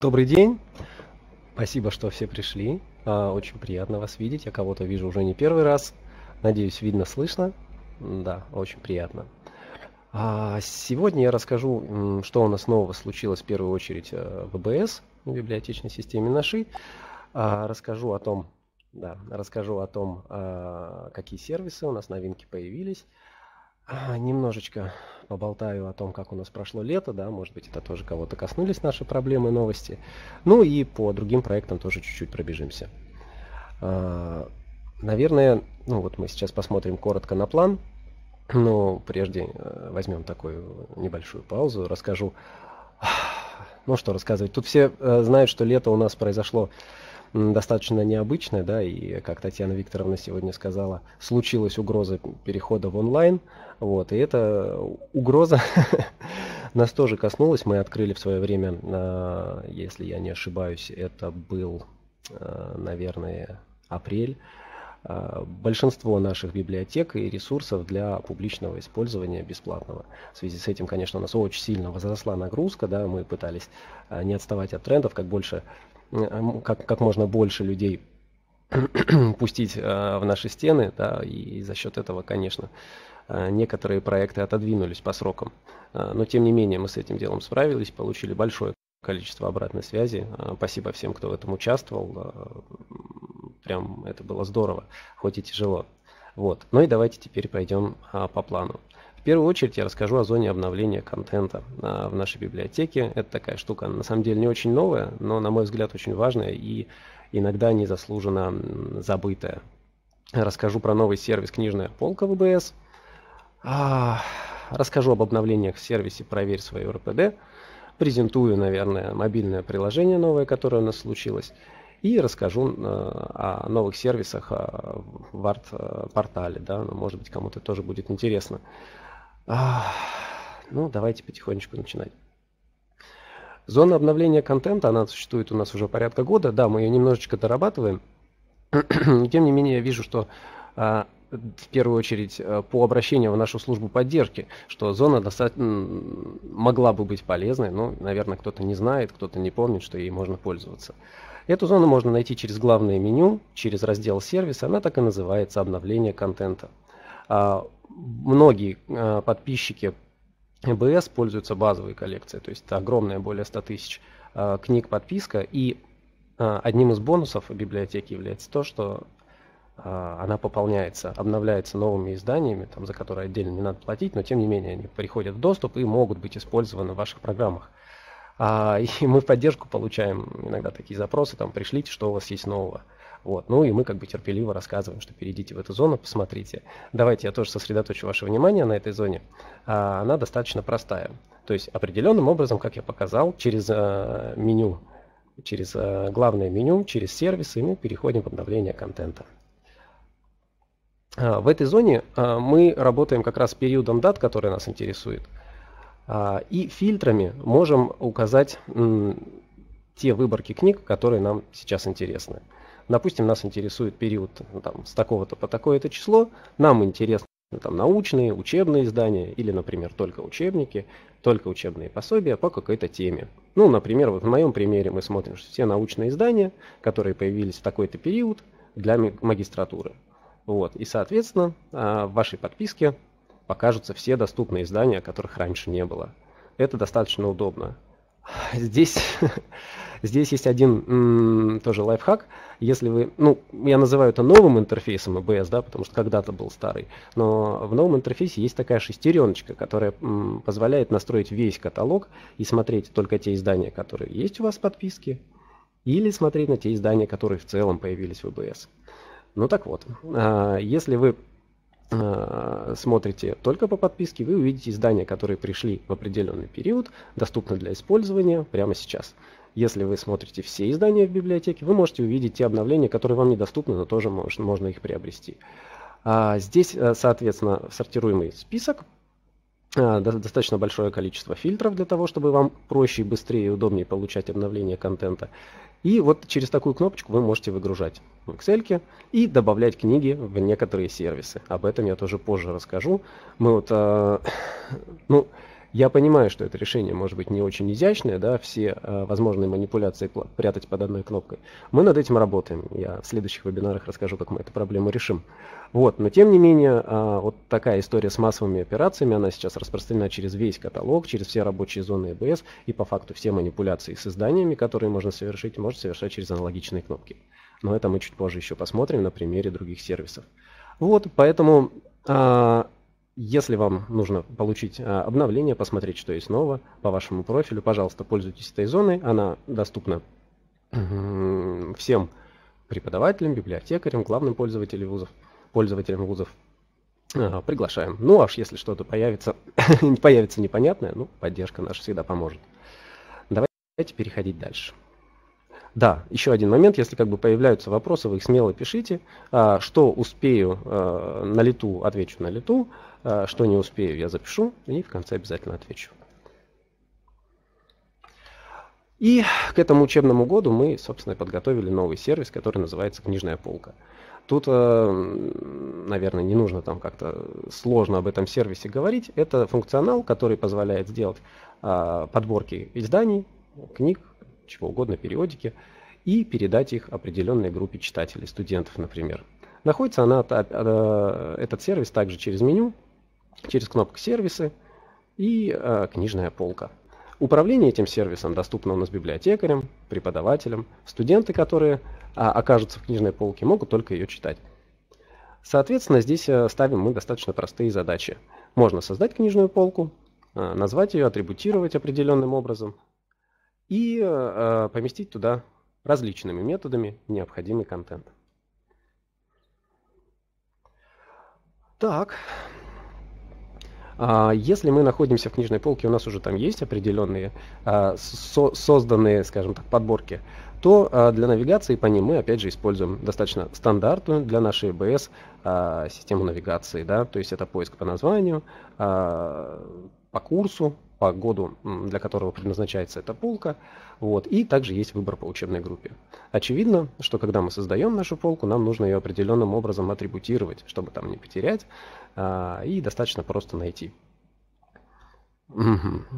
Добрый день, спасибо, что все пришли, очень приятно вас видеть, я кого-то вижу уже не первый раз, надеюсь, видно, слышно, да, очень приятно. Сегодня я расскажу, что у нас нового случилось в первую очередь в ЭБС, в библиотечной системе нашей, расскажу о том, какие сервисы у нас, новинки появились. Немножечко поболтаю о том, как у нас прошло лето, да, может быть, это тоже кого-то коснулись наши проблемы, новости. Ну и по другим проектам тоже чуть-чуть пробежимся. Наверное, ну вот мы сейчас посмотрим коротко на план, но прежде возьмем такую небольшую паузу, расскажу. Ну что рассказывать, тут все знают, что лето у нас произошло достаточно необычное, да, и, как Татьяна Викторовна сегодня сказала, случилась угроза перехода в онлайн, вот, и эта угроза нас тоже коснулась, мы открыли в свое время, если я не ошибаюсь, это был, наверное, апрель, большинство наших библиотек и ресурсов для публичного использования бесплатного. В связи с этим, конечно, у нас очень сильно возросла нагрузка, да, мы пытались не отставать от трендов, как можно больше людей пустить в наши стены, да, и за счет этого, конечно, некоторые проекты отодвинулись по срокам. Но, тем не менее, мы с этим делом справились, получили большое количество обратной связи. Спасибо всем, кто в этом участвовал. Прям это было здорово, хоть и тяжело. Вот. Ну и давайте теперь пойдем по плану. В первую очередь я расскажу о зоне обновления контента в нашей библиотеке. Это такая штука, на самом деле, не очень новая, но, на мой взгляд, очень важная и иногда незаслуженно забытая. Расскажу про новый сервис «Книжная полка ВБС». Расскажу об обновлениях в сервисе «Проверь свой РПД». Презентую, наверное, мобильное приложение новое, которое у нас случилось. И расскажу о новых сервисах в арт-портале. Да? Может быть, кому-то тоже будет интересно. Ну, давайте потихонечку начинать. Зона обновления контента, она существует у нас уже порядка года. Да, мы ее немножечко дорабатываем. Тем не менее, я вижу, что в первую очередь по обращению в нашу службу поддержки, что зона достаточно могла бы быть полезной, но, наверное, кто-то не знает, кто-то не помнит, что ей можно пользоваться. Эту зону можно найти через главное меню, через раздел «Сервис». Она так и называется «Обновление контента». Многие подписчики ЭБС пользуются базовой коллекцией, то есть это огромная, более 100 тысяч книг подписка. И одним из бонусов библиотеки является то, что она пополняется, обновляется новыми изданиями, там, за которые отдельно не надо платить, но тем не менее они приходят в доступ и могут быть использованы в ваших программах. И мы в поддержку получаем иногда такие запросы, там, пришлите, что у вас есть нового. Вот. Ну и мы как бы терпеливо рассказываем, что перейдите в эту зону, посмотрите. Давайте я тоже сосредоточу ваше внимание на этой зоне. Она достаточно простая. То есть определенным образом, как я показал, через меню, через главное меню, через сервисы мы переходим в обновление контента. В этой зоне мы работаем как раз с периодом дат, который нас интересует. И фильтрами можем указать те выборки книг, которые нам сейчас интересны. Допустим, нас интересует период там, с такого-то по такое-то число. Нам интересны там, научные, учебные издания или, например, только учебники, только учебные пособия по какой-то теме. Ну, например, вот в моем примере мы смотрим, что все научные издания, которые появились в такой-то период для магистратуры. Вот. И, соответственно, в вашей подписке покажутся все доступные издания, которых раньше не было. Это достаточно удобно. Здесь есть один тоже лайфхак. Если вы, ну, я называю это новым интерфейсом ЭБС, да, потому что когда-то был старый, но в новом интерфейсе есть такая шестереночка, которая позволяет настроить весь каталог и смотреть только те издания, которые есть у вас в подписке, или смотреть на те издания, которые в целом появились в ЭБС. Ну так вот, если вы смотрите только по подписке, вы увидите издания, которые пришли в определенный период, доступны для использования прямо сейчас. Если вы смотрите все издания в библиотеке, вы можете увидеть те обновления, которые вам недоступны, но тоже можно их приобрести. Здесь, соответственно, сортируемый список, достаточно большое количество фильтров для того, чтобы вам проще, быстрее и удобнее получать обновление контента. И вот через такую кнопочку вы можете выгружать в Excel и добавлять книги в некоторые сервисы. Об этом я тоже позже расскажу. Мы вот, ну, Я понимаю, что это решение может быть не очень изящное, да, все возможные манипуляции прятать под одной кнопкой. Мы над этим работаем. Я в следующих вебинарах расскажу, как мы эту проблему решим. Вот. Но тем не менее, вот такая история с массовыми операциями, она сейчас распространена через весь каталог, через все рабочие зоны ЭБС, и по факту все манипуляции с изданиями, которые можно совершить, можно совершать через аналогичные кнопки. Но это мы чуть позже еще посмотрим на примере других сервисов. Вот, поэтому... Если вам нужно получить обновление, посмотреть, что есть нового по вашему профилю, пожалуйста, пользуйтесь этой зоной. Она доступна всем преподавателям, библиотекарям, главным пользователям вузов. Приглашаем. Ну, аж если что-то появится непонятное, ну, поддержка наша всегда поможет. Давайте переходить дальше. Да, еще один момент, если как бы появляются вопросы, вы их смело пишите. Что успею на лету, отвечу на лету. Что не успею, я запишу и в конце обязательно отвечу. И к этому учебному году мы, собственно, подготовили новый сервис, который называется «Книжная полка». Тут, наверное, не нужно там как-то сложно об этом сервисе говорить. Это функционал, который позволяет сделать подборки изданий, книг, чего угодно, периодики, и передать их определенной группе читателей, студентов, например. Находится она, этот сервис, также через меню, через кнопку «Сервисы» и «Книжная полка». Управление этим сервисом доступно у нас библиотекарям, преподавателям. Студенты, которые окажутся в «Книжной полке», могут только ее читать. Соответственно, здесь ставим мы достаточно простые задачи. Можно создать «Книжную полку», назвать ее, атрибутировать определенным образом и поместить туда различными методами необходимый контент. Так, если мы находимся в «Книжной полке», у нас уже там есть определенные созданные, скажем так, подборки, то для навигации по ним мы опять же используем достаточно стандартную для нашей ЭБС систему навигации, да, то есть это поиск по названию, по курсу, по году, для которого предназначается эта полка, вот, и также есть выбор по учебной группе. Очевидно, что когда мы создаем нашу полку, нам нужно ее определенным образом атрибутировать, чтобы там не потерять, и достаточно просто найти.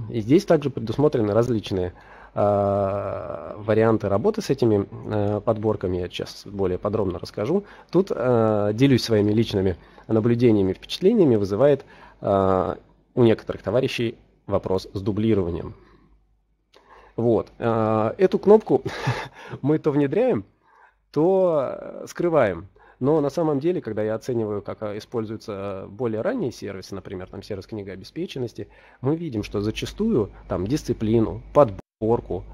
И здесь также предусмотрены различные варианты работы с этими подборками. Я сейчас более подробно расскажу. Тут делюсь своими личными наблюдениями, впечатлениями, вызывает у некоторых товарищей вопрос с дублированием. Вот. Эту кнопку мы то внедряем, то скрываем. Но на самом деле, когда я оцениваю, как используются более ранние сервисы, например, там сервис книгообеспеченности, мы видим, что зачастую там дисциплину, подборку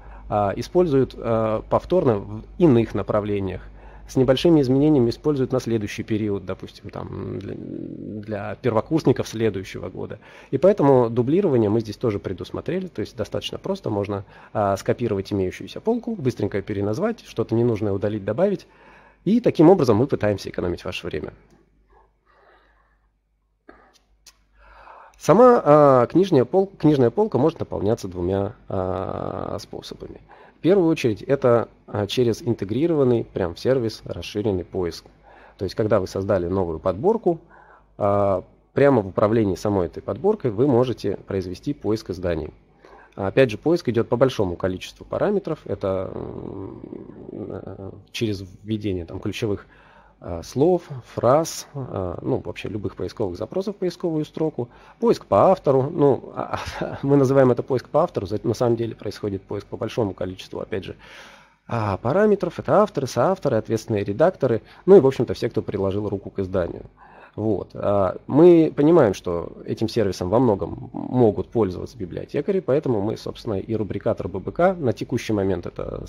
используют повторно в иных направлениях. С небольшими изменениями используют на следующий период, допустим, там, для первокурсников следующего года. И поэтому дублирование мы здесь тоже предусмотрели, то есть достаточно просто можно скопировать имеющуюся полку, быстренько переназвать, что-то ненужное удалить, добавить, и таким образом мы пытаемся экономить ваше время. Сама книжная полка может наполняться двумя способами. В первую очередь это через интегрированный прям в сервис расширенный поиск. То есть когда вы создали новую подборку, прямо в управлении самой этой подборкой вы можете произвести поиск изданий. Опять же, поиск идет по большому количеству параметров. Это через введение там ключевых слов, фраз, ну, вообще любых поисковых запросов в поисковую строку, поиск по автору, ну, мы называем это поиск по автору, на самом деле происходит поиск по большому количеству, опять же, параметров, это авторы, соавторы, ответственные редакторы, ну и, в общем-то, все, кто приложил руку к изданию. Вот. Мы понимаем, что этим сервисом во многом могут пользоваться библиотекари, поэтому мы, собственно, и рубрикатор ББК, на текущий момент это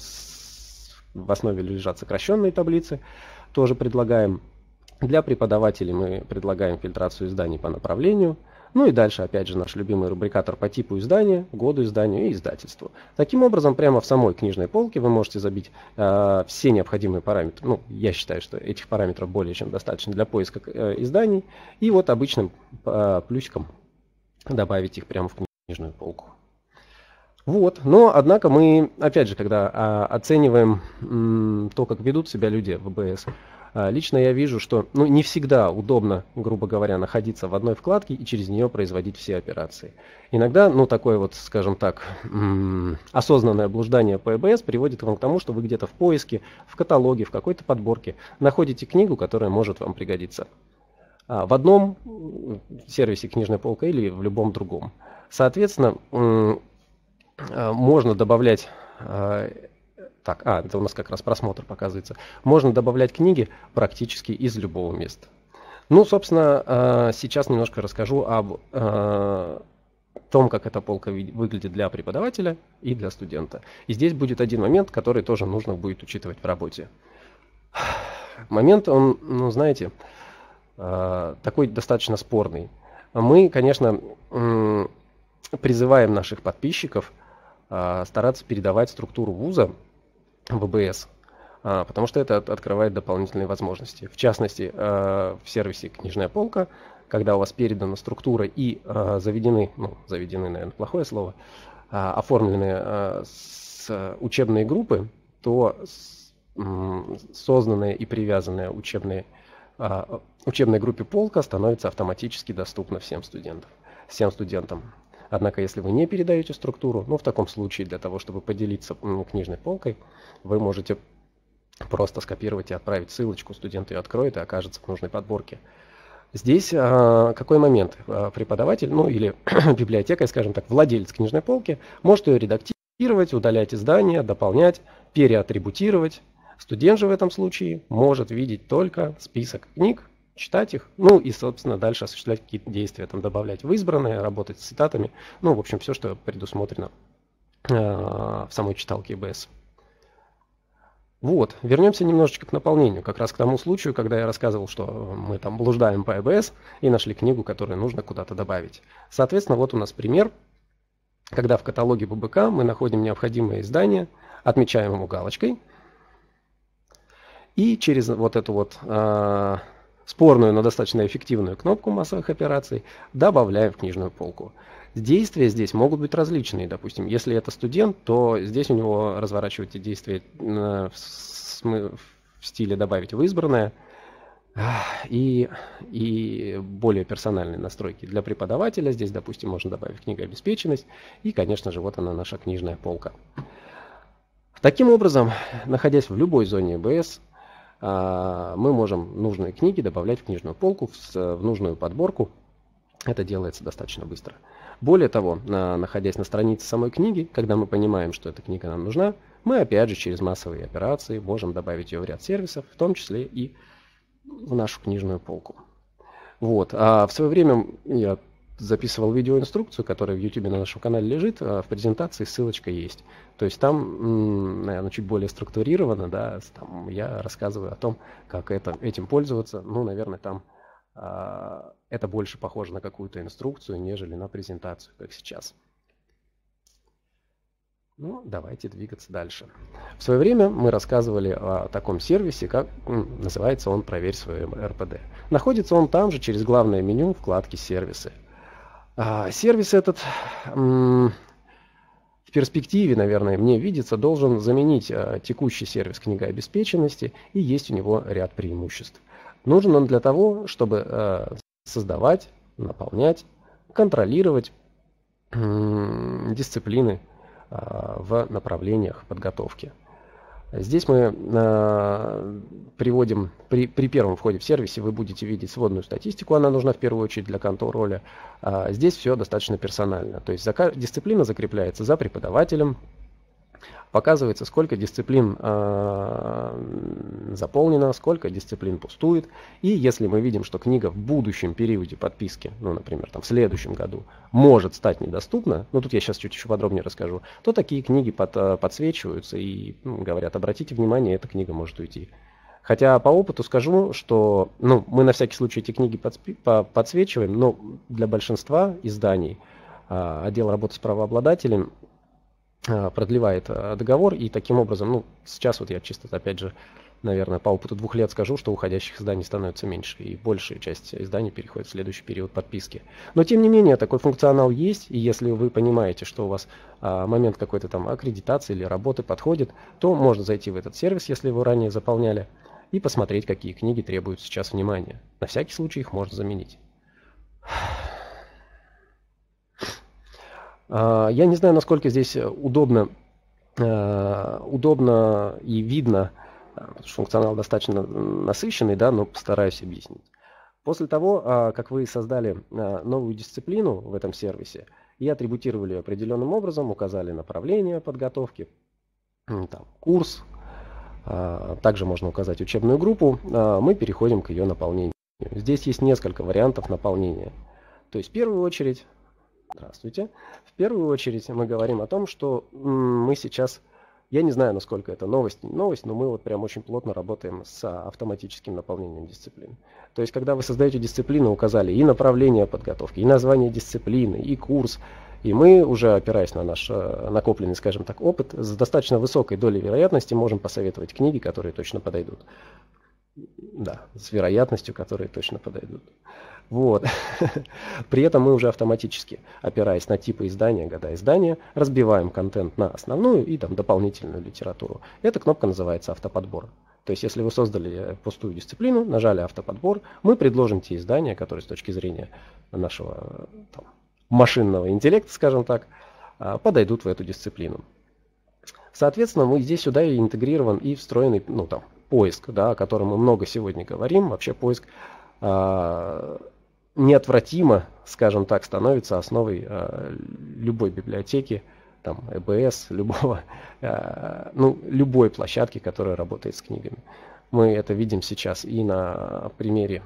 в основе лежат сокращенные таблицы, тоже предлагаем. Для преподавателей мы предлагаем фильтрацию изданий по направлению. Ну и дальше, опять же, наш любимый рубрикатор по типу издания, году издания и издательству. Таким образом, прямо в самой книжной полке вы можете забить все необходимые параметры. Ну, я считаю, что этих параметров более чем достаточно для поиска изданий. И вот обычным плюсиком добавить их прямо в книжную полку. Вот. Но, однако, мы, опять же, когда оцениваем то, как ведут себя люди в ЭБС, Лично я вижу, что не всегда удобно, грубо говоря, находиться в одной вкладке и через нее производить все операции. Иногда, такое вот, скажем так, осознанное блуждание по ЭБС приводит вам к тому, что вы где-то в поиске, в каталоге, в какой-то подборке находите книгу, которая может вам пригодиться в одном сервисе «Книжная полка» или в любом другом. Соответственно, можно добавлять... Так, это у нас как раз просмотр показывается. Можно добавлять книги практически из любого места. Собственно, сейчас немножко расскажу об том, как эта полка выглядит для преподавателя и для студента. И здесь будет один момент, который тоже нужно будет учитывать в работе. Момент, он, знаете, такой достаточно спорный. Мы, конечно, призываем наших подписчиков стараться передавать структуру вуза ВБС, потому что это открывает дополнительные возможности. В частности, в сервисе «Книжная полка», когда у вас передана структура и заведены, заведены, наверное, плохое слово, оформлены учебные группы, то созданная и привязанная учебной группе полка становится автоматически доступна всем студентам. Однако, если вы не передаете структуру, в таком случае для того, чтобы поделиться книжной полкой, вы можете просто скопировать и отправить ссылочку, студент ее откроет и окажется в нужной подборке. Здесь какой момент? Преподаватель, или библиотекарь, скажем так, владелец книжной полки, может ее редактировать, удалять издания, дополнять, переатрибутировать. Студент же в этом случае может видеть только список книг, читать их, и, собственно, дальше осуществлять какие-то действия, добавлять в избранные, работать с цитатами, в общем, все, что предусмотрено в самой читалке ЭБС. Вернемся немножечко к наполнению, как раз к тому случаю, когда я рассказывал, что мы там блуждаем по ЭБС и нашли книгу, которую нужно куда-то добавить. Соответственно, вот у нас пример, когда в каталоге ББК мы находим необходимое издание, отмечаем ему галочкой, и через вот эту вот... спорную, но достаточно эффективную кнопку массовых операций, добавляем в книжную полку. Действия здесь могут быть различные. Допустим, если это студент, то здесь у него разворачиваются действия в стиле «добавить в избранное» и более персональные настройки. Для преподавателя здесь, допустим, можно добавить книгообеспеченность и, конечно же, вот она, наша книжная полка. Таким образом, находясь в любой зоне ЭБС, мы можем нужные книги добавлять в книжную полку, в нужную подборку. Это делается достаточно быстро. Более того, находясь на странице самой книги, когда мы понимаем, что эта книга нам нужна, мы опять же через массовые операции можем добавить ее в ряд сервисов, в том числе и в нашу книжную полку. В свое время я записывал видеоинструкцию, которая в YouTube на нашем канале лежит, в презентации ссылочка есть. То есть там, наверное, чуть более структурировано, там я рассказываю о том, как этим пользоваться. Наверное, там это больше похоже на какую-то инструкцию, нежели на презентацию, как сейчас. Давайте двигаться дальше. В свое время мы рассказывали о таком сервисе, как называется он «Проверь свой РПД». Находится он там же, через главное меню вкладки «Сервисы». Сервис этот в перспективе, наверное, мне видится, должен заменить текущий сервис книгообеспеченности, и есть у него ряд преимуществ. Нужен он для того, чтобы создавать, наполнять, контролировать дисциплины в направлениях подготовки. Здесь мы приводим, при первом входе в сервисе вы будете видеть сводную статистику, она нужна в первую очередь для контроля. Здесь все достаточно персонально, то есть дисциплина закрепляется за преподавателем, показывается, сколько дисциплин заполнено, сколько дисциплин пустует. И если мы видим, что книга в будущем периоде подписки, например, в следующем году, может стать недоступна, тут я сейчас чуть еще подробнее расскажу, то такие книги подсвечиваются и говорят, обратите внимание, эта книга может уйти. Хотя по опыту скажу, что мы на всякий случай эти книги подсвечиваем, но для большинства изданий отдел работы с правообладателем продлевает договор, и таким образом, сейчас вот я чисто, опять же, наверное, по опыту 2 лет скажу, что уходящих изданий становится меньше, и большая часть изданий переходит в следующий период подписки. Но, тем не менее, такой функционал есть, и если вы понимаете, что у вас момент какой-то там аккредитации или работы подходит, то можно зайти в этот сервис, если вы ранее заполняли, и посмотреть, какие книги требуют сейчас внимания. На всякий случай их можно заменить. Я не знаю, насколько здесь удобно и видно, потому что функционал достаточно насыщенный, да, но постараюсь объяснить. После того, как вы создали новую дисциплину в этом сервисе и атрибутировали ее определенным образом, указали направление подготовки, там, курс, также можно указать учебную группу, мы переходим к ее наполнению. Здесь есть несколько вариантов наполнения. То есть в первую очередь, здравствуйте, в первую очередь мы говорим о том, что мы сейчас, я не знаю, насколько это новость, не новость, но мы вот прям очень плотно работаем с автоматическим наполнением дисциплины. То есть когда вы создаете дисциплину, указали и направление подготовки, и название дисциплины, и курс, и мы, уже опираясь на наш накопленный, скажем так, опыт, с достаточно высокой долей вероятности можем посоветовать книги, которые точно подойдут. Да, с вероятностью, которые точно подойдут. Вот. При этом мы уже автоматически, опираясь на типы издания, года издания, разбиваем контент на основную и там дополнительную литературу. Эта кнопка называется «Автоподбор». То есть, если вы создали пустую дисциплину, нажали «Автоподбор», мы предложим те издания, которые с точки зрения нашего там, машинного интеллекта, скажем так, подойдут в эту дисциплину. Соответственно, мы здесь сюда и интегрирован и встроенный, ну, там, поиск, да, о котором мы много сегодня говорим. Вообще поиск неотвратимо, скажем так, становится основой любой библиотеки, там, ЭБС, любой площадки, которая работает с книгами. Мы это видим сейчас и на примере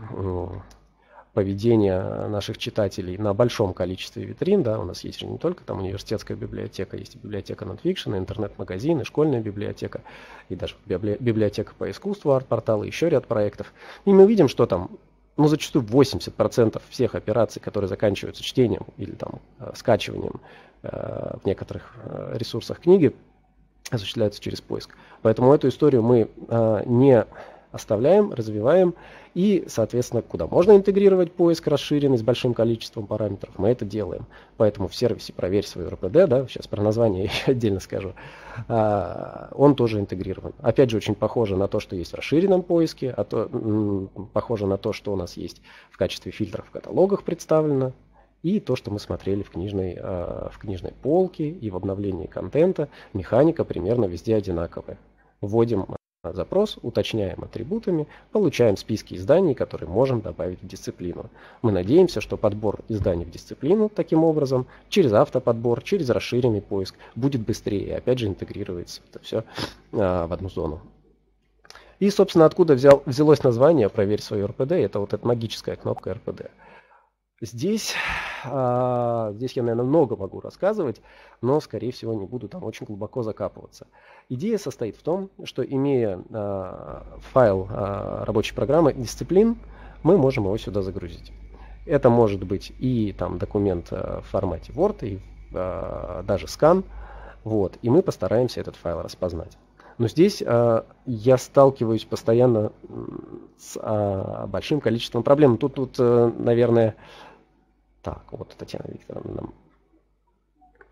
поведения наших читателей на большом количестве витрин. Да, у нас есть не только там университетская библиотека, есть библиотека нонфикшена, интернет-магазины, школьная библиотека, и даже библиотека по искусству, арт-порталы, еще ряд проектов. И мы видим, что там, ну, зачастую 80% всех операций, которые заканчиваются чтением или там скачиванием в некоторых ресурсах книги, осуществляются через поиск. Поэтому эту историю мы не оставляем, развиваем, и, соответственно, куда можно интегрировать поиск расширенный с большим количеством параметров, мы это делаем. Поэтому в сервисе «Проверь свой РПД», да, сейчас про название я отдельно скажу, он тоже интегрирован. Опять же, очень похоже на то, что есть в расширенном поиске, похоже на то, что у нас есть в качестве фильтров в каталогах представлено, и то, что мы смотрели в книжной полке и в обновлении контента. Механика примерно везде одинаковая. Вводим запрос, уточняем атрибутами, получаем списки изданий, которые можем добавить в дисциплину. Мы надеемся, что подбор изданий в дисциплину таким образом, через автоподбор, через расширенный поиск, будет быстрее. И опять же интегрируется это все в одну зону. И, собственно, откуда взялось название «Проверь свой РПД», это вот эта магическая кнопка РПД. Здесь я, наверное, много могу рассказывать, но, скорее всего, не буду там очень глубоко закапываться. Идея состоит в том, что, имея файл рабочей программы дисциплин, мы можем его сюда загрузить. Это может быть и там документ в формате Word, и даже скан. Вот, и мы постараемся этот файл распознать. Но здесь я сталкиваюсь постоянно с большим количеством проблем. Тут наверное... Так, вот Татьяна Викторовна.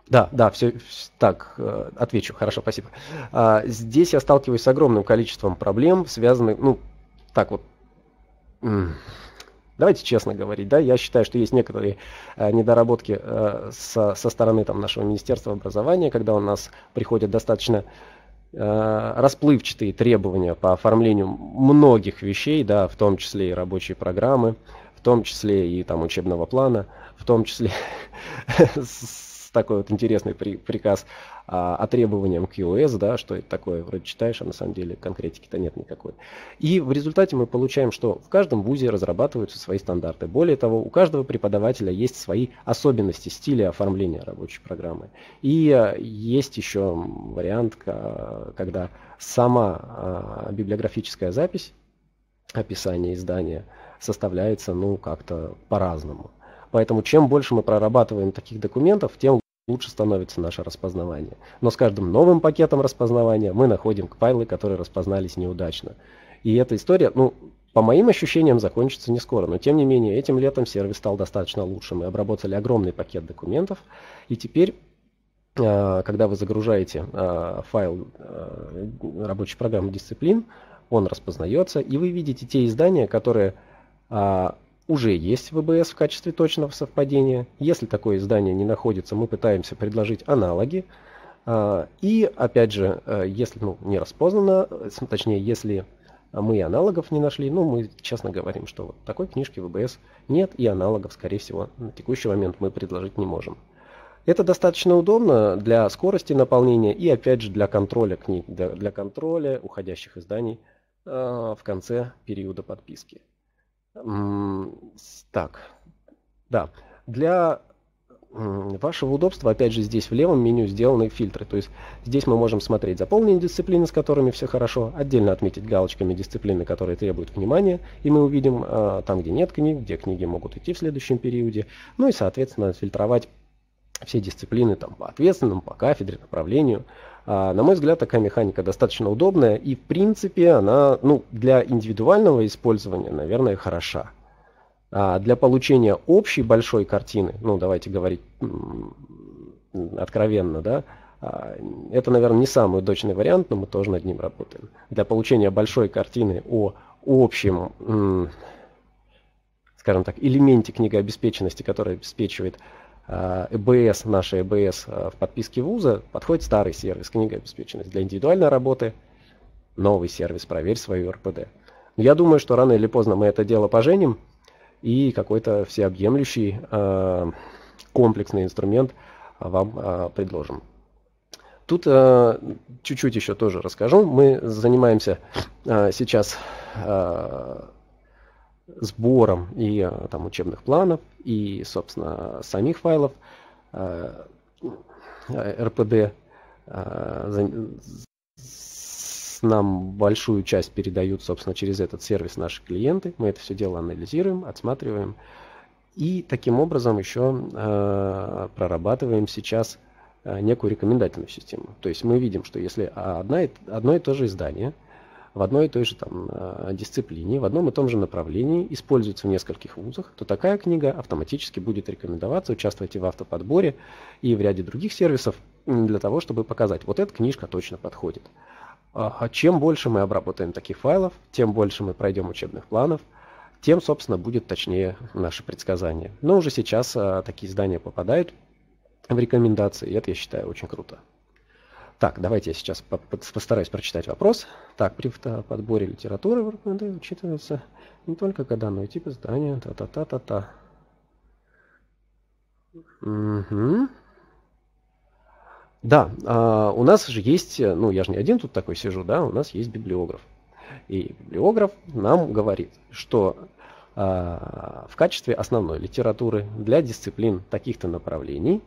Да, все так, отвечу. Хорошо, спасибо. Здесь я сталкиваюсь с огромным количеством проблем, связанных, ну, так вот, давайте честно говорить, да, я считаю, что есть некоторые недоработки со стороны там нашего Министерства образования, когда у нас приходят достаточно расплывчатые требования по оформлению многих вещей, да, в том числе и рабочие программы, в том числе и там учебного плана, в том числе такой вот интересный приказ о требованиям к iOS, да, что это такое, вроде читаешь, а на самом деле конкретики-то нет никакой. И в результате мы получаем, что в каждом вузе разрабатываются свои стандарты. Более того, у каждого преподавателя есть свои особенности стиля оформления рабочей программы. И есть еще вариант, когда сама библиографическая запись, описание издания, составляется, ну, как-то по-разному. Поэтому чем больше мы прорабатываем таких документов, тем лучше становится наше распознавание. Но с каждым новым пакетом распознавания мы находим файлы, которые распознались неудачно. И эта история, ну, по моим ощущениям, закончится не скоро. Но, тем не менее, этим летом сервис стал достаточно лучше. Мы обработали огромный пакет документов. И теперь, когда вы загружаете файл рабочей программы дисциплин, он распознается, и вы видите те издания, которые уже есть в ЭБС в качестве точного совпадения. Если такое издание не находится, мы пытаемся предложить аналоги. И опять же, если не распознано, точнее, если мы аналогов не нашли, мы честно говорим, что вот такой книжки в ЭБС нет, и аналогов, скорее всего, на текущий момент мы предложить не можем. Это достаточно удобно для скорости наполнения и, опять же, для контроля книг, для контроля уходящих изданий в конце периода подписки. Так, да, для вашего удобства, опять же, здесь в левом меню сделаны фильтры. То есть здесь мы можем смотреть заполненные дисциплины, с которыми все хорошо, отдельно отметить галочками дисциплины, которые требуют внимания, и мы увидим там, где нет книг, где книги могут идти в следующем периоде, и, соответственно, фильтровать все дисциплины там по ответственным, по кафедре, направлению. На мой взгляд, такая механика достаточно удобная, и в принципе она для индивидуального использования, наверное, хороша. Для получения общей большой картины, давайте говорить откровенно, да, это, наверное, не самый удачный вариант, но мы тоже над ним работаем. Для получения большой картины о общем, скажем так, элементе книгообеспеченности, который обеспечивает ЭБС, наша ЭБС в подписке вуза, подходит старый сервис книгообеспеченность. Для индивидуальной работы новый сервис «Проверь свою РПД». Я думаю, что рано или поздно мы это дело поженим, и какой-то всеобъемлющий комплексный инструмент вам предложим. Тут чуть-чуть еще тоже расскажу. Мы занимаемся сейчас сбором и учебных планов, и, собственно, самих файлов РПД. Нам большую часть передают, собственно, через этот сервис наши клиенты. Мы это все дело анализируем, отсматриваем. И таким образом еще прорабатываем сейчас некую рекомендательную систему. То есть мы видим, что если одно и то же издание в одной и той же дисциплине, в одном и том же направлении используется в нескольких вузах, то такая книга автоматически будет рекомендоваться. Участвуйте в автоподборе и в ряде других сервисов для того, чтобы показать, вот эта книжка точно подходит. Чем больше мы обработаем таких файлов, тем больше мы пройдем учебных планов, тем, собственно, будет точнее наше предсказание. Но уже сейчас такие издания попадают в рекомендации, и это, я считаю, очень круто. Так, давайте я сейчас постараюсь прочитать вопрос. Так, при подборе литературы в РПД учитывается не только когда, но и тип издания. Угу. Да, у нас же есть, я же не один тут такой сижу, да, у нас есть библиограф. И библиограф нам говорит, что в качестве основной литературы для дисциплин таких-то направлений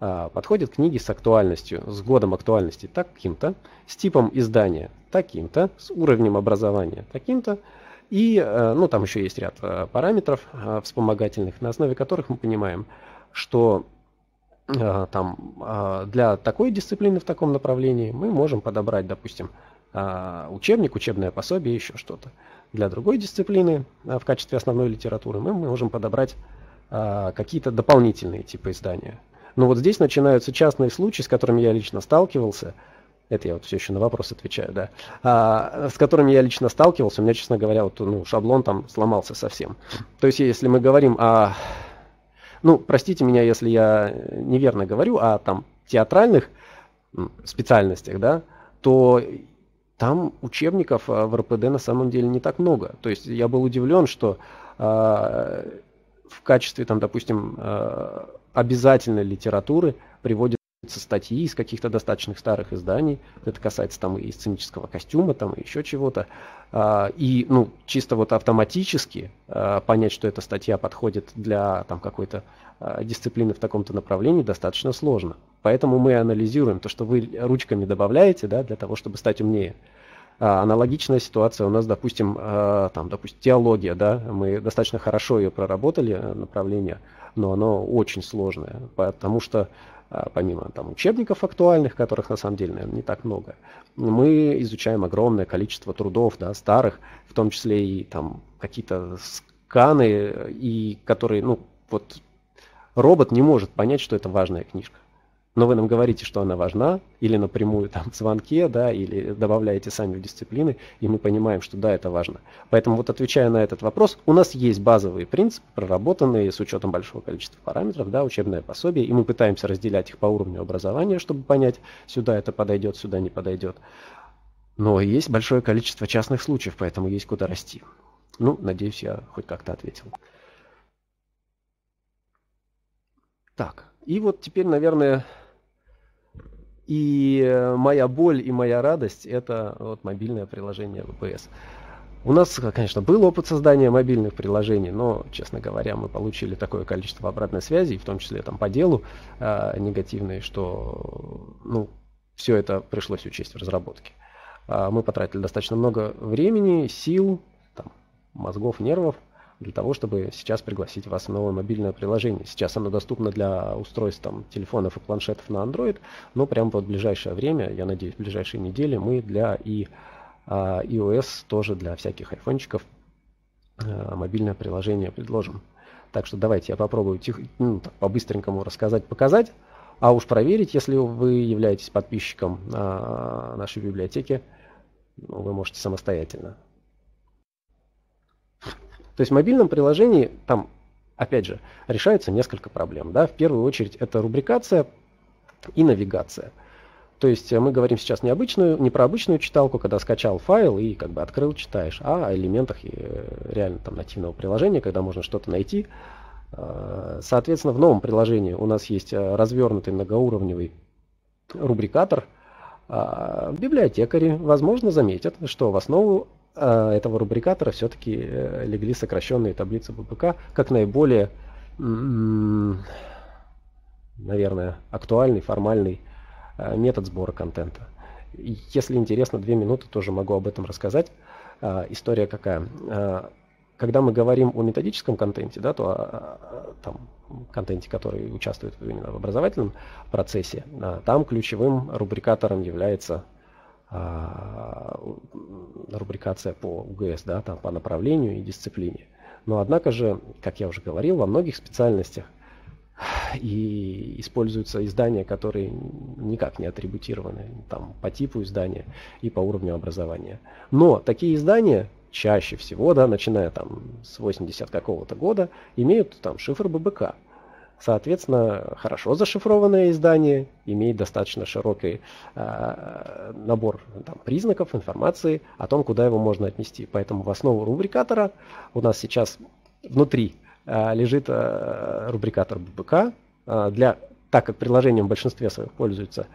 подходят книги с актуальностью, с годом актуальности таким-то, с типом издания таким-то, с уровнем образования таким-то. И, там еще есть ряд параметров вспомогательных, на основе которых мы понимаем, что для такой дисциплины в таком направлении мы можем подобрать, допустим, учебник, учебное пособие, еще что-то. Для другой дисциплины в качестве основной литературы мы можем подобрать какие-то дополнительные типы издания. Но вот здесь начинаются частные случаи, с которыми я лично сталкивался. Это я вот все еще на вопрос отвечаю, да. С которыми я лично сталкивался, у меня, честно говоря, шаблон там сломался совсем. То есть если мы говорим о... простите меня, если я неверно говорю о театральных специальностях, да, то там учебников в РПД на самом деле не так много. То есть я был удивлен, что в качестве, допустим, обязательной литературы приводятся статьи из каких-то достаточных старых изданий. Это касается и сценического костюма, и еще чего-то. И чисто автоматически понять, что эта статья подходит для какой-то дисциплины в таком-то направлении, достаточно сложно. Поэтому мы анализируем то, что вы ручками добавляете, да, для того, чтобы стать умнее. Аналогичная ситуация у нас, допустим, теология, да, мы достаточно хорошо ее проработали, направление, но оно очень сложное, потому что помимо учебников актуальных, которых на самом деле, наверное, не так много, мы изучаем огромное количество трудов, да, старых, в том числе и какие-то сканы, и которые, робот не может понять, что это важная книжка. но вы нам говорите, что она важна, или напрямую там в звонке, да, или добавляете сами в дисциплины, и мы понимаем, что да, это важно. Поэтому вот отвечая на этот вопрос, у нас есть базовые принципы, проработанные с учетом большого количества параметров, да, учебное пособие, и мы пытаемся разделять их по уровню образования, чтобы понять, сюда это подойдет, сюда не подойдет. Но есть большое количество частных случаев, поэтому есть куда расти. Ну, надеюсь, я хоть как-то ответил. Так, и вот теперь, наверное, и моя боль, и моя радость – это вот мобильное приложение ВБС. У нас, конечно, был опыт создания мобильных приложений, но, честно говоря, мы получили такое количество обратной связи, в том числе там по делу негативные, что ну, все это пришлось учесть в разработке. Мы потратили достаточно много времени, сил, там, мозгов, нервов для того, чтобы сейчас пригласить вас в новое мобильное приложение. Сейчас оно доступно для устройств там, телефонов и планшетов на Android, но прямо вот в ближайшее время, я надеюсь, в ближайшие недели мы для iOS, тоже для всяких айфончиков, мобильное приложение предложим. Так что давайте я попробую по-быстренькому рассказать, показать, а уж проверить, если вы являетесь подписчиком нашей библиотеки, вы можете самостоятельно. То есть в мобильном приложении там, опять же, решаются несколько проблем. Да? В первую очередь это рубрикация и навигация. То есть мы говорим сейчас не про обычную читалку, когда скачал файл и как бы открыл, читаешь, а о элементах реально там нативного приложения, когда можно что-то найти. Соответственно, в новом приложении у нас есть развернутый многоуровневый рубрикатор. Библиотекари, возможно, заметят, что в основу этого рубрикатора все-таки легли сокращенные таблицы ББК как наиболее, наверное, актуальный, формальный метод сбора контента. Если интересно, 2 минуты тоже могу об этом рассказать. История какая. Когда мы говорим о методическом контенте, да, то там, контенте, который участвует именно в образовательном процессе, там ключевым рубрикатором является рубрикация по УГС, да, там, по направлению и дисциплине. Но однако же, как я уже говорил, во многих специальностях и используются издания, которые никак не атрибутированы там, по типу издания и по уровню образования. Но такие издания чаще всего, да, начиная там, с 80 какого-то года, имеют там, шифр ББК. Соответственно, хорошо зашифрованное издание имеет достаточно широкий набор там, признаков, информации о том, куда его можно отнести. Поэтому в основу рубрикатора у нас сейчас внутри лежит рубрикатор ББК. Так как приложением в большинстве своих пользуются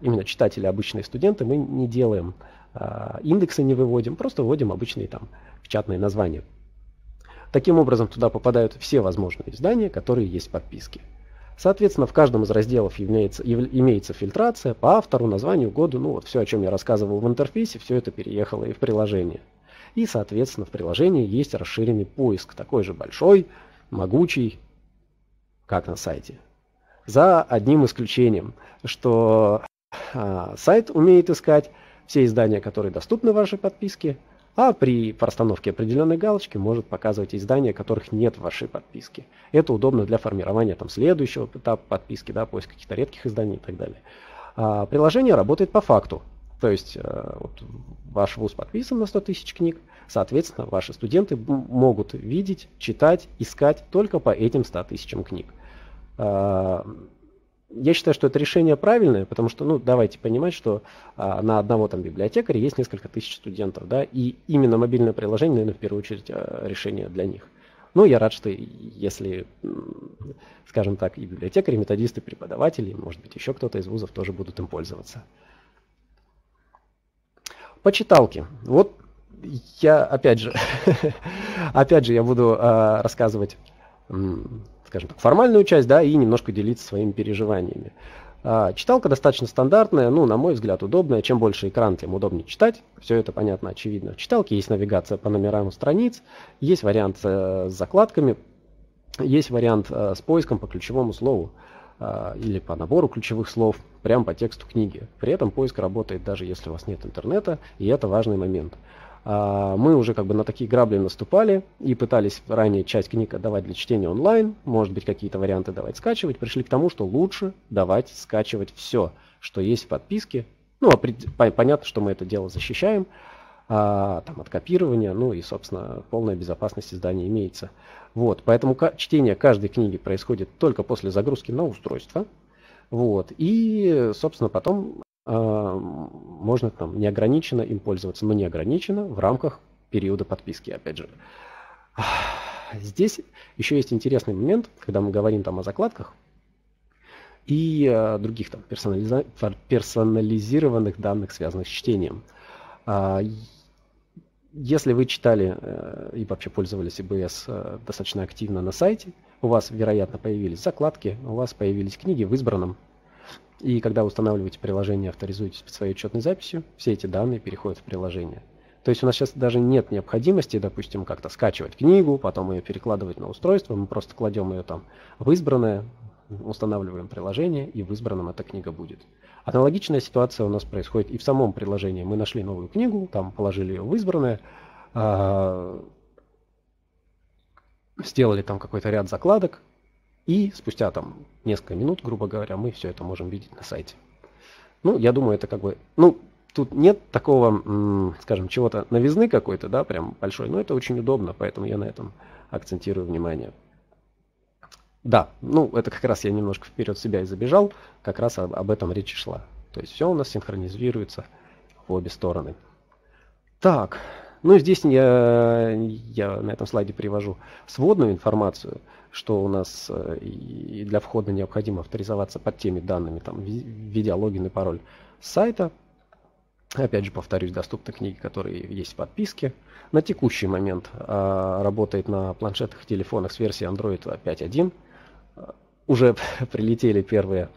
именно читатели, обычные студенты, мы не делаем индексы, не выводим, просто вводим обычные там, печатные названия. Таким образом, туда попадают все возможные издания, которые есть в подписке. Соответственно, в каждом из разделов имеется фильтрация по автору, названию, году. Ну вот все, о чем я рассказывал в интерфейсе, все это переехало и в приложение. И, соответственно, в приложении есть расширенный поиск, такой же большой, могучий, как на сайте. За одним исключением, что сайт умеет искать все издания, которые доступны в вашей подписке, а при простановке определенной галочки может показывать издания, которых нет в вашей подписке. Это удобно для формирования там, следующего этапа подписки, да, поиска каких-то редких изданий и так далее. Приложение работает по факту. То есть вот, ваш вуз подписан на 100 тысяч книг, соответственно, ваши студенты могут видеть, читать, искать только по этим 100 тысячам книг. Я считаю, что это решение правильное, потому что, ну, давайте понимать, что на одного там библиотекаря есть несколько тысяч студентов, да, и именно мобильное приложение, наверное, в первую очередь решение для них. Ну, я рад, что если, скажем так, и библиотекари, и методисты, и преподаватели, и, может быть, еще кто-то из вузов тоже будут им пользоваться. По читалке. Вот я, опять же, я буду рассказывать, скажем так, формальную часть, да, и немножко делиться своими переживаниями. Читалка достаточно стандартная, ну, на мой взгляд, удобная. Чем больше экран, тем удобнее читать. Все это понятно, очевидно. В читалке есть навигация по номерам страниц, есть вариант с закладками, есть вариант с поиском по ключевому слову или по набору ключевых слов, прямо по тексту книги. При этом поиск работает даже если у вас нет интернета, и это важный момент. Мы уже как бы на такие грабли наступали и пытались ранее часть книг отдавать для чтения онлайн, может быть, какие-то варианты давать скачивать, пришли к тому, что лучше давать скачивать все, что есть в подписке. Ну, понятно, что мы это дело защищаем, там, от копирования, ну и, собственно, полная безопасность издания имеется. Вот, поэтому чтение каждой книги происходит только после загрузки на устройство. Вот, и, собственно, потом можно там неограниченно им пользоваться, но неограниченно в рамках периода подписки, опять же. Здесь еще есть интересный момент, когда мы говорим там о закладках и других там персонализированных данных, связанных с чтением. Если вы читали и вообще пользовались ЭБС достаточно активно на сайте, у вас, вероятно, появились закладки, у вас появились книги в избранном. И когда устанавливаете приложение, авторизуетесь под своей учетной записью, все эти данные переходят в приложение. То есть у нас сейчас даже нет необходимости, допустим, как-то скачивать книгу, потом ее перекладывать на устройство. Мы просто кладем ее там в избранное, устанавливаем приложение, и в избранном эта книга будет. Аналогичная ситуация у нас происходит и в самом приложении. Мы нашли новую книгу, там положили ее в избранное, сделали там какой-то ряд закладок, и спустя там несколько минут, грубо говоря, мы все это можем видеть на сайте. Ну, я думаю, это как бы... Ну, тут нет такого, скажем, чего-то новизны какой-то, да, прям большой, но это очень удобно, поэтому я на этом акцентирую внимание. Да, ну, это как раз я немножко вперед себя и забежал, как раз об этом речь шла. То есть все у нас синхронизируется в обе стороны. Так, ну, здесь я на этом слайде привожу сводную информацию, что у нас и для входа необходимо авторизоваться под теми данными, там, введя логин и пароль с сайта. Опять же, повторюсь, доступны книги, которые есть в подписке. На текущий момент работает на планшетах и телефонах с версией Android 5.1. Уже прилетели первые,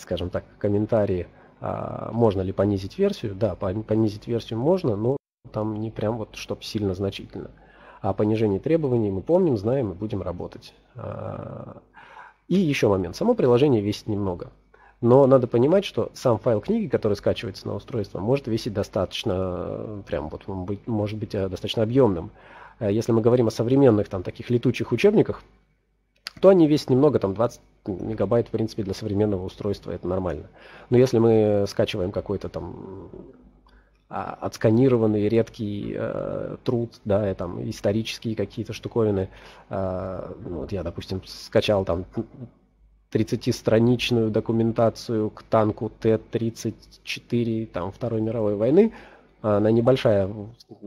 скажем так, комментарии, можно ли понизить версию. Да, понизить версию можно, но там не прям вот, чтоб сильно значительно. О понижении требований мы помним, знаем и будем работать. И еще момент. Само приложение весит немного. Но надо понимать, что сам файл книги, который скачивается на устройство, может весить достаточно, прям вот, может быть достаточно объемным. Если мы говорим о современных там таких летучих учебниках, то они весят немного, там 20 мегабайт, в принципе, для современного устройства это нормально. Но если мы скачиваем какой-то там отсканированный редкий труд, да, и там исторические какие-то штуковины, вот я, допустим, скачал там 30-страничную документацию к танку Т-34 там Второй мировой войны, она небольшая,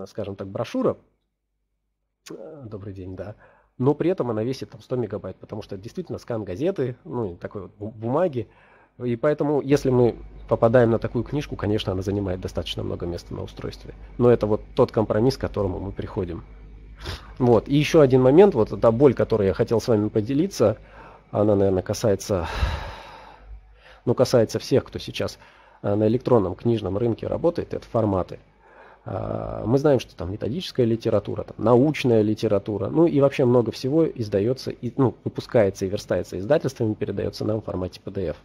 скажем так, брошюра, добрый день, да, но при этом она весит там 100 мегабайт, потому что это действительно скан газеты, ну, такой вот бумаги. И поэтому, если мы попадаем на такую книжку, конечно, она занимает достаточно много места на устройстве. Но это вот тот компромисс, к которому мы приходим. Вот. И еще один момент, вот эта боль, которую я хотел с вами поделиться, она, наверное, касается, ну, касается всех, кто сейчас на электронном книжном рынке работает, это форматы. Мы знаем, что там методическая литература, там, научная литература, ну и вообще много всего издается, и, ну, выпускается и верстается издательствами, передается нам в формате PDF.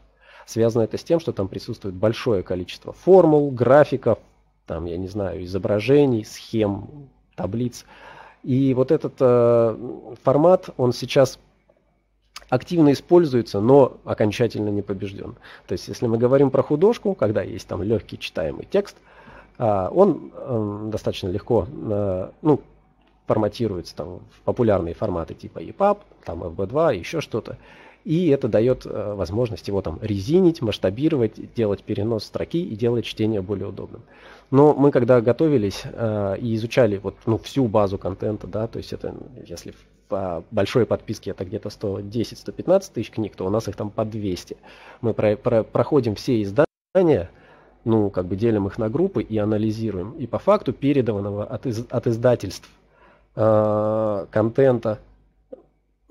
Связано это с тем, что там присутствует большое количество формул, графиков, там, я не знаю, изображений, схем, таблиц. И вот этот формат, он сейчас активно используется, но окончательно не побежден. То есть, если мы говорим про художку, когда есть там легкий читаемый текст, он достаточно легко ну, форматируется там, в популярные форматы типа EPUB, там FB2, еще что-то. И это дает возможность его там резинить, масштабировать, делать перенос строки и делать чтение более удобным. Но мы когда готовились и изучали вот, ну, всю базу контента, да, то есть это, если по большой подписке это где-то 110-115 тысяч книг, то у нас их там по 200. Мы проходим все издания, ну, как бы делим их на группы и анализируем. И по факту переданного от издательств контента,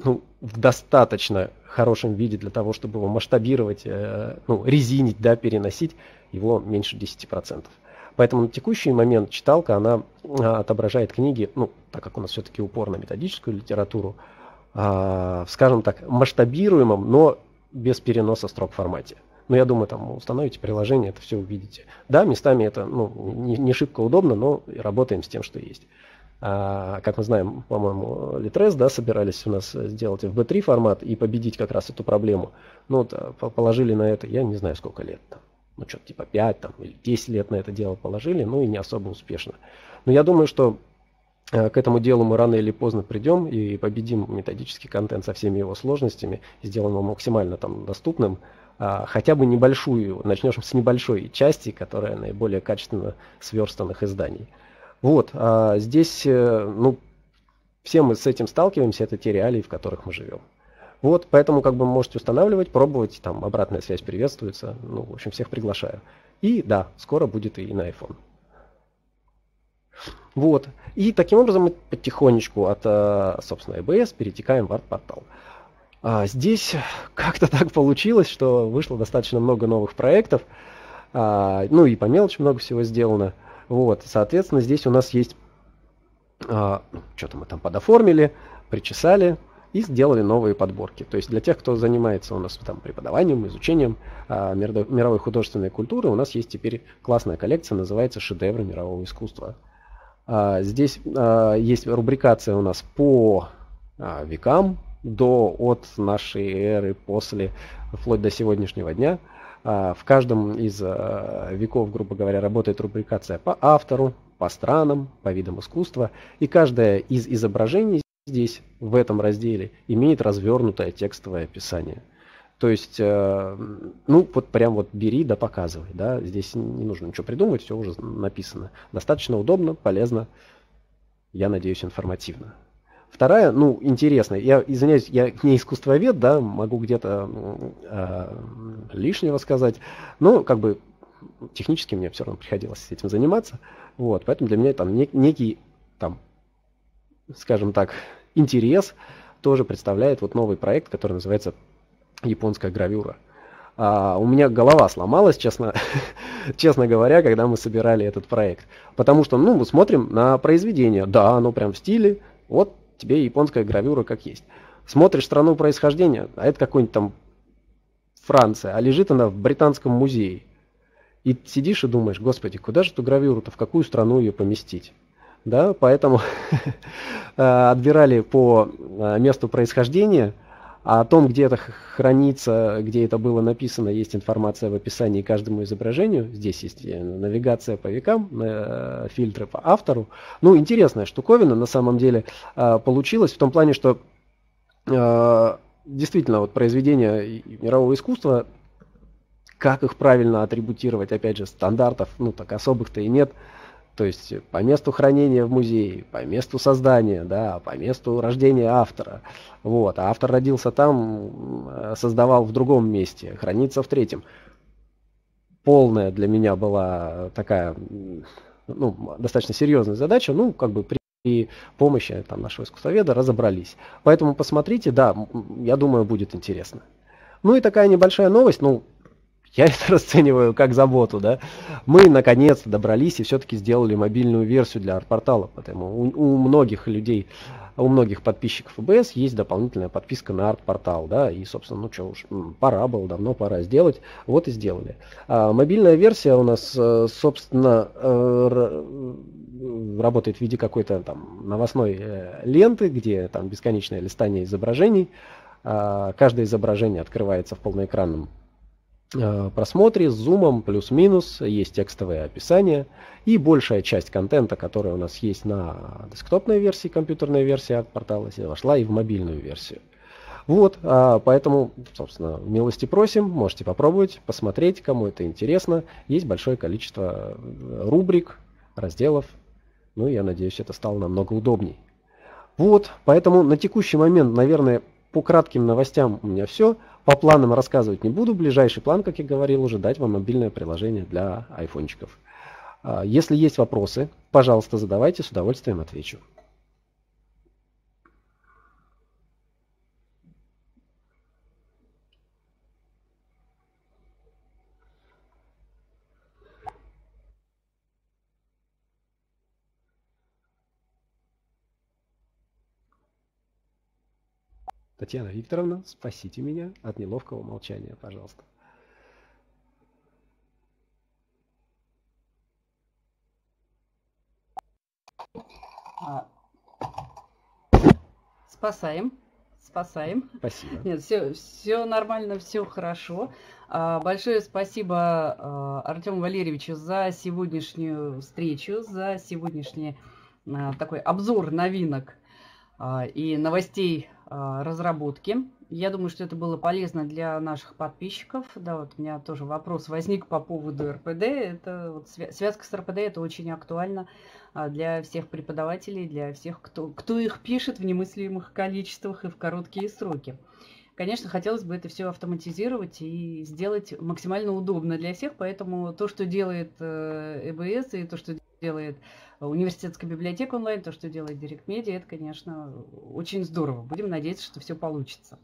ну, в достаточно хорошем виде для того, чтобы его масштабировать, ну, резинить, да, переносить, его меньше 10%. Поэтому на текущий момент читалка, она отображает книги, ну, так как у нас все-таки упор на методическую литературу, скажем так, масштабируемом, но без переноса строк формате. Но я думаю, там установите приложение, это все увидите. Да, местами это не шибко удобно, но работаем с тем, что есть. Как мы знаем, по-моему, Litres, да, собирались у нас сделать FB3 формат и победить как раз эту проблему. Ну, вот, положили на это, я не знаю, сколько лет, там, что-то типа 5 там, или 10 лет на это дело положили, ну и не особо успешно. Но я думаю, что к этому делу мы рано или поздно придем и победим методический контент со всеми его сложностями, сделаем его максимально там доступным. Хотя бы небольшую, начнешь с небольшой части, которая наиболее качественно сверстанных изданий. Вот, здесь, все мы с этим сталкиваемся, это те реалии, в которых мы живем. Вот, поэтому, как бы, можете устанавливать, пробовать, там, обратная связь приветствуется, в общем, всех приглашаю. И, да, скоро будет и на iPhone. Вот, и таким образом мы потихонечку от, собственно, ЭБС перетекаем в арт-портал. Здесь как-то так получилось, что вышло достаточно много новых проектов, и по мелочи много всего сделано. Вот, соответственно, здесь у нас есть, что-то мы там подоформили, причесали и сделали новые подборки. То есть для тех, кто занимается у нас там преподаванием, изучением мировой художественной культуры, у нас есть теперь классная коллекция, называется «Шедевры мирового искусства». Здесь есть рубрикация у нас по векам, до, от нашей эры, после, вплоть до сегодняшнего дня. В каждом из веков, грубо говоря, работает рубрикация по автору, по странам, по видам искусства. И каждое из изображений здесь, в этом разделе, имеет развернутое текстовое описание. То есть, вот прям вот бери да показывай. Да? Здесь не нужно ничего придумывать, все уже написано. Достаточно удобно, полезно, я надеюсь, информативно. Вторая, интересная, я извиняюсь, я не искусствовед, да, могу где-то лишнего сказать, но как бы технически мне все равно приходилось этим заниматься, вот, поэтому для меня там некий, там, скажем так, интерес тоже представляет вот новый проект, который называется «Японская гравюра». У меня голова сломалась, честно говоря, когда мы собирали этот проект, потому что, мы смотрим на произведение, да, оно прям в стиле, вот, тебе японская гравюра как есть. Смотришь страну происхождения, а это какой-нибудь там Франция, а лежит она в Британском музее. И сидишь и думаешь, господи, куда же эту гравюру-то, в какую страну ее поместить? Да, поэтому отбирали по месту происхождения, а о том, где это хранится, где это было написано, есть информация в описании к каждому изображению. Здесь есть навигация по векам, фильтры по автору. Интересная штуковина на самом деле получилась в том плане, что действительно вот произведения мирового искусства, как их правильно атрибутировать, опять же, стандартов, так особых-то и нет. То есть по месту хранения в музее, по месту создания, да, по месту рождения автора. Вот. А автор родился там, создавал в другом месте, хранится в третьем. Полная для меня была такая достаточно серьезная задача, при помощи там, нашего искусствоведа разобрались. Поэтому посмотрите, да, я думаю, будет интересно. И такая небольшая новость, я это расцениваю как заботу, да. Мы наконец-то добрались и все-таки сделали мобильную версию для арт-портала, потому у многих людей, у многих подписчиков ЭБС есть дополнительная подписка на арт-портал, да, и, собственно, пора было, давно пора сделать, вот и сделали. Мобильная версия у нас, собственно, работает в виде какой-то там новостной ленты, где там бесконечное листание изображений, каждое изображение открывается в полноэкранном просмотре с зумом плюс-минус, есть текстовое описание, и большая часть контента, которая у нас есть на десктопной версии, компьютерной версии от портала, вошла и в мобильную версию. Вот, поэтому, собственно, милости просим, можете попробовать, посмотреть, кому это интересно. Есть большое количество рубрик, разделов, я надеюсь, это стало намного удобней. Вот, поэтому на текущий момент, наверное, по кратким новостям у меня все. По планам рассказывать не буду. Ближайший план, как я говорил, уже дать вам мобильное приложение для айфончиков. Если есть вопросы, пожалуйста, задавайте, с удовольствием отвечу. Татьяна Викторовна, спасите меня от неловкого молчания, пожалуйста. Спасаем. Спасибо. Нет, все нормально, все хорошо. Большое спасибо Артему Валерьевичу за сегодняшнюю встречу, за сегодняшний такой обзор новинок и новостей разработки. Я думаю, что это было полезно для наших подписчиков. Да, вот у меня тоже вопрос возник по поводу РПД. Это вот связка с РПД, это очень актуально для всех преподавателей, для всех, кто их пишет в немыслимых количествах и в короткие сроки. Конечно, хотелось бы это все автоматизировать и сделать максимально удобно для всех, поэтому то, что делает ЭБС и то, что делает Университетская библиотека онлайн, то, что делает Директ-Медиа, это, конечно, очень здорово. Будем надеяться, что все получится.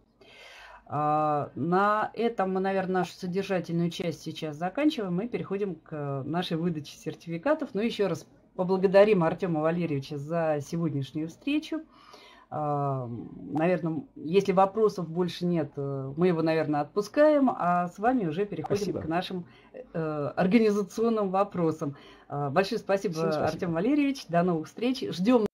На этом мы, наверное, нашу содержательную часть сейчас заканчиваем и переходим к нашей выдаче сертификатов. Но еще раз поблагодарим Артема Валерьевича за сегодняшнюю встречу. Наверное, если вопросов больше нет, мы его, наверное, отпускаем, а с вами уже переходим к нашим организационным вопросам. Большое спасибо, Артем Валерьевич. До новых встреч. Ждем